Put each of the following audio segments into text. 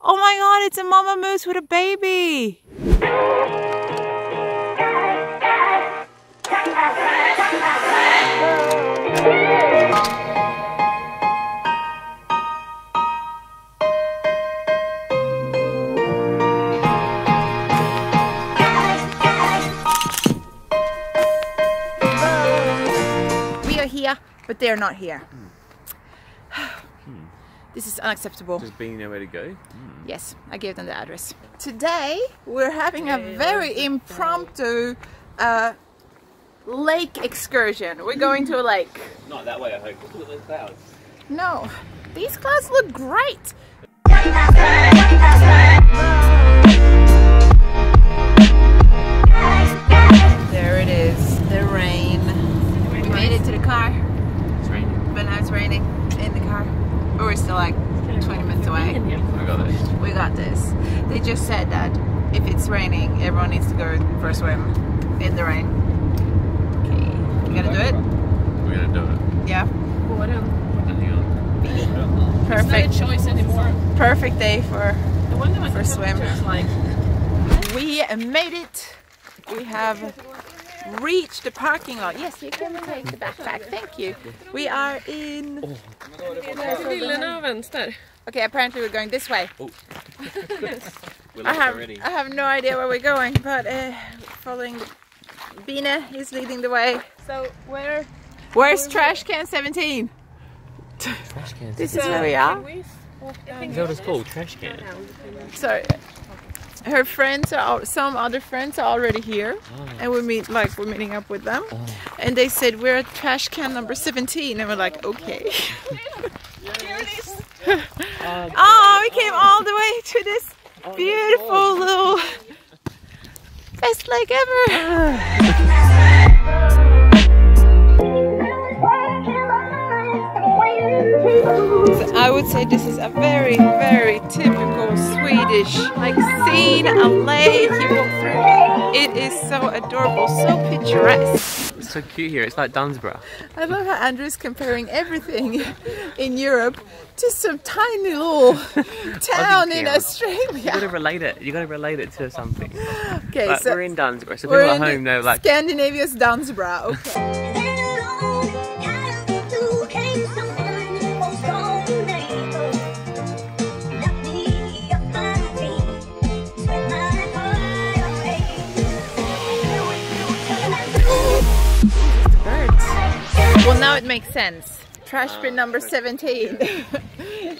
Oh my god, it's a mama moose with a baby! We are here, but they are not here. This is unacceptable. Just being nowhere to go? Mm. Yes, I gave them the address. Today we're having a very impromptu lake excursion. We're going to a lake. Not that way, I hope. Look at those clouds. No, these clouds look great. There it is, the rain. We made it to the car. It's raining. But now it's raining in the car. But we're still like 20 minutes away. We got this. We got this. They just said that if it's raining, everyone needs to go for a swim in the rain. Okay. We're gonna do it? We're gonna do it. Yeah. What else? Perfect. It's not a choice anymore. Perfect day for swim. We made it. We have reach the parking lot. Yes, you can take the backpack. Thank you. We are in... Okay, apparently we're going this way. Oh. I have no idea where we're going, but following... Bina is leading the way. So where's trash can 17? Trash can 17. This is where we are. Is that what it's called? Trash can. Sorry. Her friends are, some other friends are already here, and we're meeting up with them, and they said we're at trash can number 17, and we're like, okay. Oh, we came all the way to this beautiful little best lake ever. So I would say this is a very, very typical Swedish, like, scene, a lake, you walk through. It is so adorable, so picturesque. It's so cute here, it's like Dunsborough. I love how Andrew's comparing everything in Europe to some tiny little town in Australia. You gotta relate it, to something. Okay, but so we're in Dunsborough, so people at home know, like... Scandinavia's Dunsborough, okay. Well, now it makes sense. Trash bin number 17.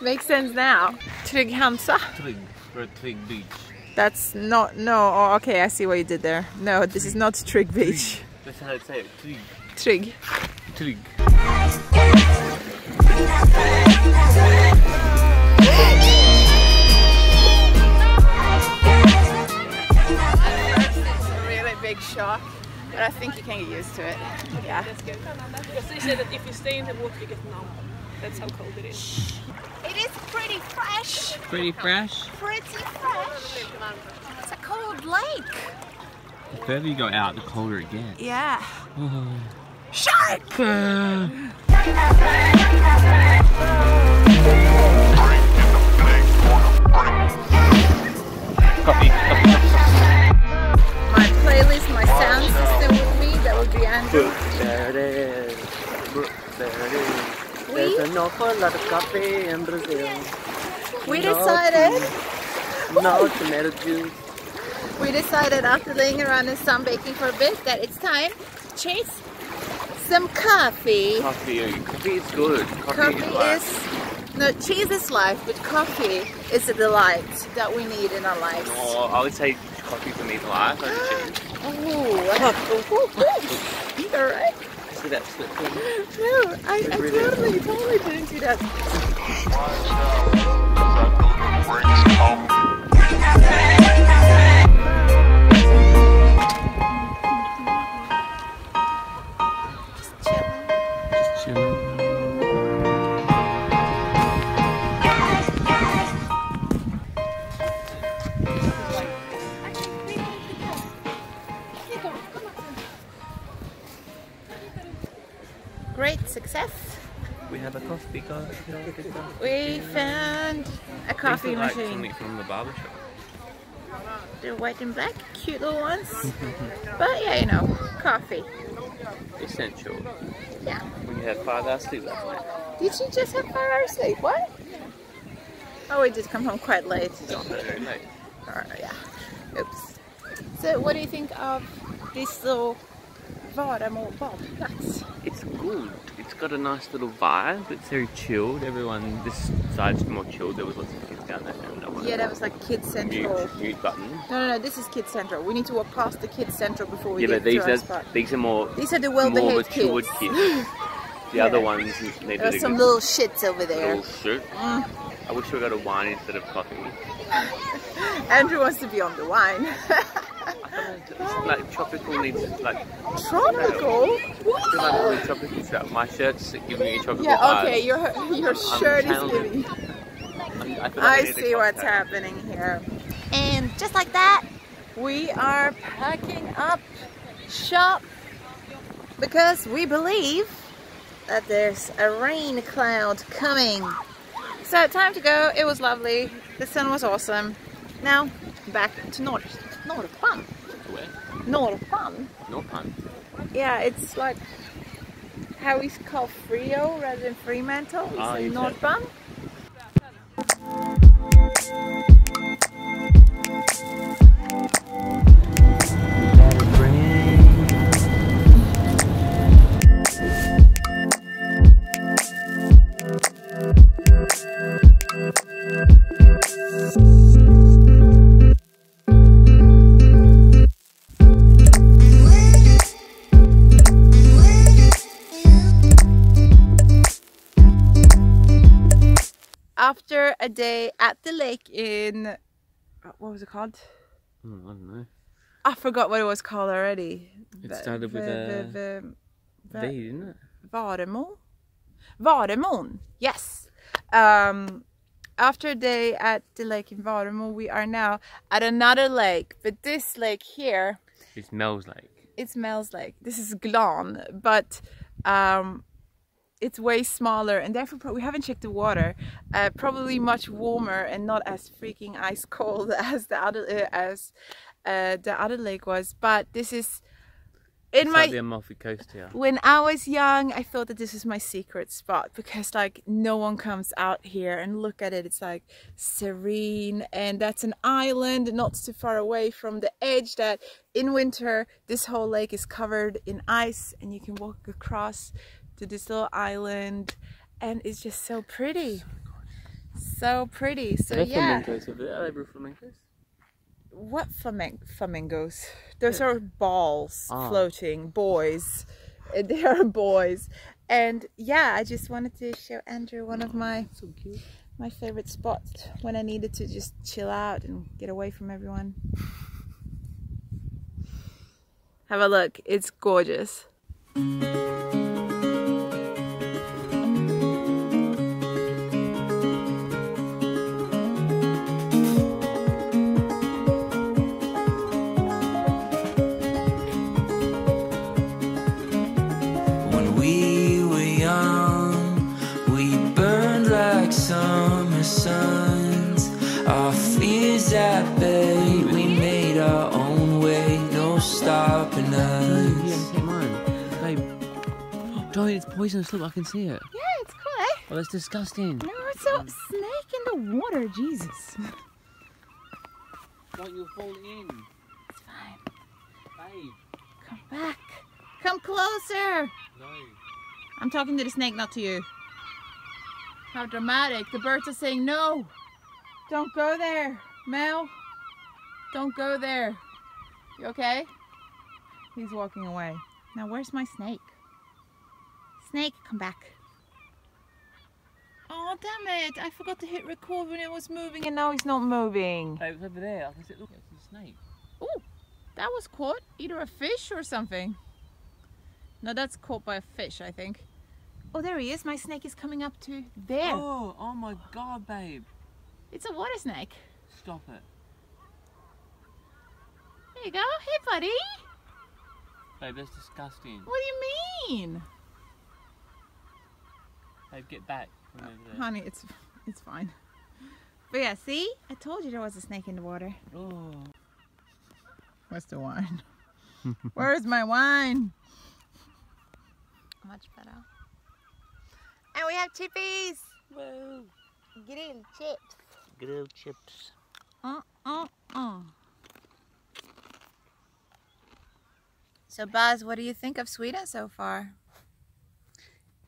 Makes sense now. Trygghamsa. Trygg Beach. That's not, no, oh, okay, I see what you did there. No, this is not Trygg Beach. That's how I'd say it, Trygg. Trygg. At first it's a really big shock. But I think you can get used to it. Okay, yeah. That's good. Because they said that if you stay in the water, you get numb. That's how cold it is. It is pretty fresh. Pretty fresh? Pretty fresh. It's a cold lake. The further you go out, the colder it gets. Yeah. Oh. Shark! My playlist, my sound system with me, that would be Andrew. There it is. There it is. There's an awful lot of coffee in Brazil. We decided... No tomato juice. We decided after laying around and sunbaking for a bit that it's time to chase some coffee. Coffee is good. No, cheese is life, but coffee is a delight that we need in our lives. Oh, I would say coffee for me is life. Oh, you're right. See that slip thing? No, I totally didn't do that. Just chilling. have a coffee, guys. We found a coffee machine. Something from the barber shop. They're white and black, cute little ones. But yeah, you know, coffee. Essential. Yeah. We had 5 hours sleep last night. Did you just have 5 hours sleep? What? Oh, we did come home quite late. Not very late. Oh, yeah. Oops. So, what do you think of this little Varamon bar? It's good. It's got a nice little vibe. It's very chilled. Everyone, this side's more chilled. There was lots of kids down there. Yeah, that was like Kids Central. Mute button. No, no, no. This is Kids Central. We need to walk past the Kids Central before we get to our spot. These are more. These are the well-behaved kids. More the chilled kids. The other ones. There were some little shits over there. Little shit. I wish we got a wine instead of coffee. Andrew wants to be on the wine. It's like tropical needs like tropical. What? Like tropical stuff. My shirt's giving me a tropical. Yeah, okay. Your shirt is giving. I see what's happening here. And just like that, we are packing up shop because we believe that there's a rain cloud coming. So time to go. It was lovely. The sun was awesome. Now back to Norpan. Where? Norpan. Norpan. Yeah, it's like how we call Frio rather than Fremantle. It's like Norpan. After a day at the lake in, what was it called? I don't know. I forgot what it was called already. It started with a V, didn't it? Varamon? Varamon, yes. After a day at the lake in Varamon, we are now at another lake. But this lake here... It's Mel's Lake. It's Mel's Lake. This is GLAN, but... it's way smaller and therefore we haven't checked the water. Probably much warmer and not as freaking ice cold as the other lake was. But this is in my like the Amalfi Coast here. When I was young, I thought that this was my secret spot because like no one comes out here and look at it. It's like serene and that's an island not too far away from the edge. That in winter this whole lake is covered in ice and you can walk across to this little island, and it's just so pretty, so pretty. So yeah. Flamingos over there. Are they real flamingos? What flamingos? Those are balls floating, boys. They are boys, and yeah, I just wanted to show Andrew one of my favorite spots when I needed to just chill out and get away from everyone. Have a look. It's gorgeous. It's poisonous. Look, I can see it. Yeah, it's cool, eh? Oh, that's disgusting. No, it's a snake in the water, Jesus. Don't you fall in. It's fine. Babe. Come back. Come closer. No. I'm talking to the snake, not to you. How dramatic. The birds are saying no. Don't go there, Mel. Don't go there. You okay? He's walking away. Now, where's my snake? Snake, come back. Oh, damn it. I forgot to hit record when it was moving and now it's not moving. It was over there. I said, look, it's a snake. Oh, that was caught. Either a fish or something. No, that's caught by a fish, I think. Oh, there he is. My snake is coming up to there. Oh, oh my God, babe. It's a water snake. Stop it. There you go. Hey, buddy. Babe, that's disgusting. What do you mean? I'd get back from over there. Honey, it's fine. But yeah, see? I told you there was a snake in the water. Oh. Where's the wine? Where's my wine? Much better. And we have chippies! Whoa! Grilled chips. Grilled chips. So Buzz, what do you think of Sweden so far?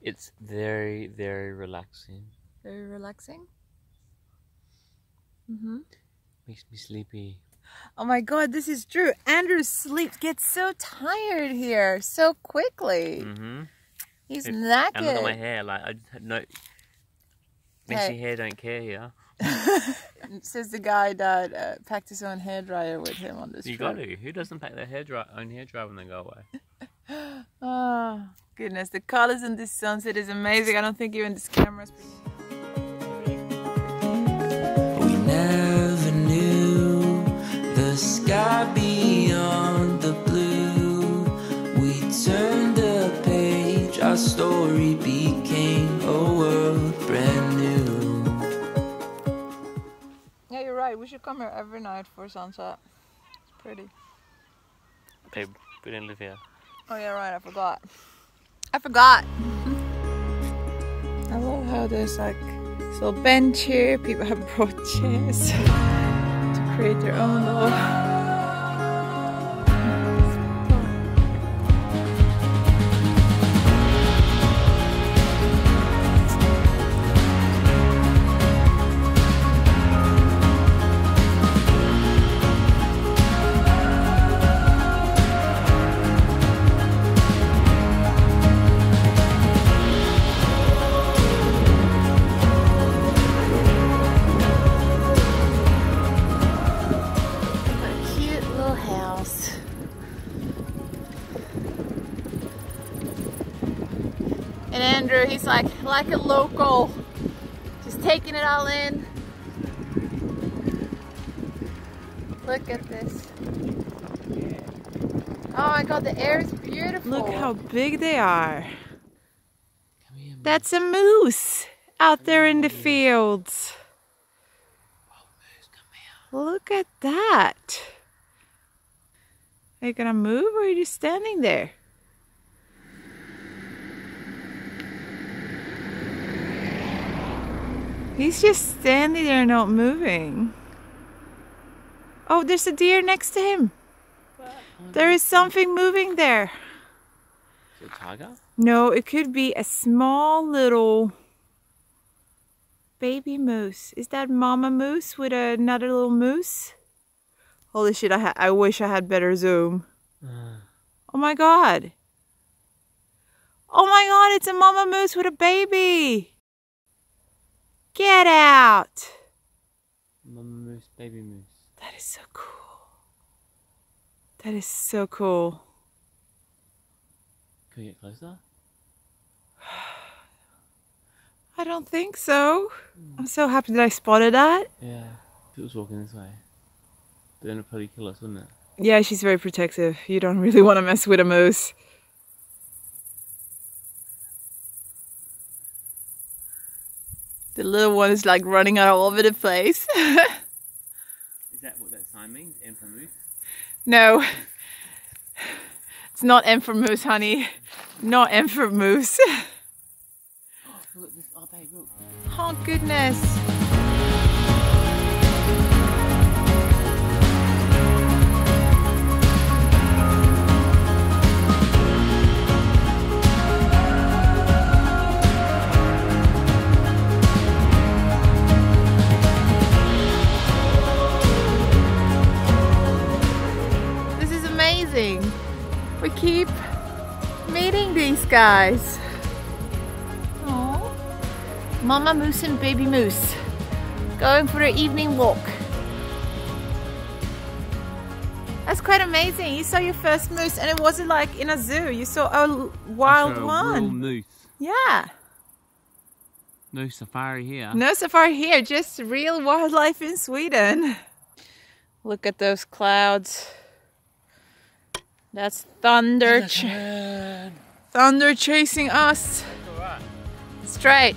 It's very, very relaxing. Very relaxing? Mm-hmm. Makes me sleepy. Oh my god, this is true. Andrew gets so tired here so quickly. Mm-hmm. He's knackered. And look at my hair, like I had no messy hair, don't care here. Says the guy that packed his own hairdryer with him on this trip. You got to. Who doesn't pack their own hairdryer when they go away? Oh, goodness. The colors in this sunset is amazing. I don't think even this camera's... We never knew the sky beyond the blue. We turned the page. Our story became a world brand new. We should come here every night for sunset. It's pretty. Babe, we didn't live here. Oh yeah, right, I forgot. I forgot! I love how there's like this little bench here, people have brought chairs to create their own little... He's like a local, just taking it all in. Look at this. Oh my god, the air is beautiful. Look how big they are. That's a moose out there in the fields. Look at that. Are you gonna move or are you just standing there? He's just standing there not moving. Oh, there's a deer next to him. There is something moving there. Is it a tiger? No, it could be a small little baby moose. Is that mama moose with another little moose? Holy shit, I wish I had better zoom. Oh my god. Oh my god, it's a mama moose with a baby. Get out! Mama moose, baby moose. That is so cool. That is so cool. Can we get closer? I don't think so. I'm so happy that I spotted that. Yeah, if it was walking this way. But then it'd probably kill us, wouldn't it? Yeah, she's very protective. You don't really want to mess with a moose. The little one is like running all over the place. Is that what that sign means? M for moose? No. It's not M for moose, honey. Not M for moose. Oh, look, this, oh, babe, look. Oh, goodness. We keep meeting these guys. Aww. Mama moose and baby moose going for an evening walk. That's quite amazing. You saw your first moose and it wasn't like in a zoo. You saw a wild one. Real moose. Yeah. No safari here. No safari here, just real wildlife in Sweden. Look at those clouds. That's thunder chasing us. It's all right. Straight.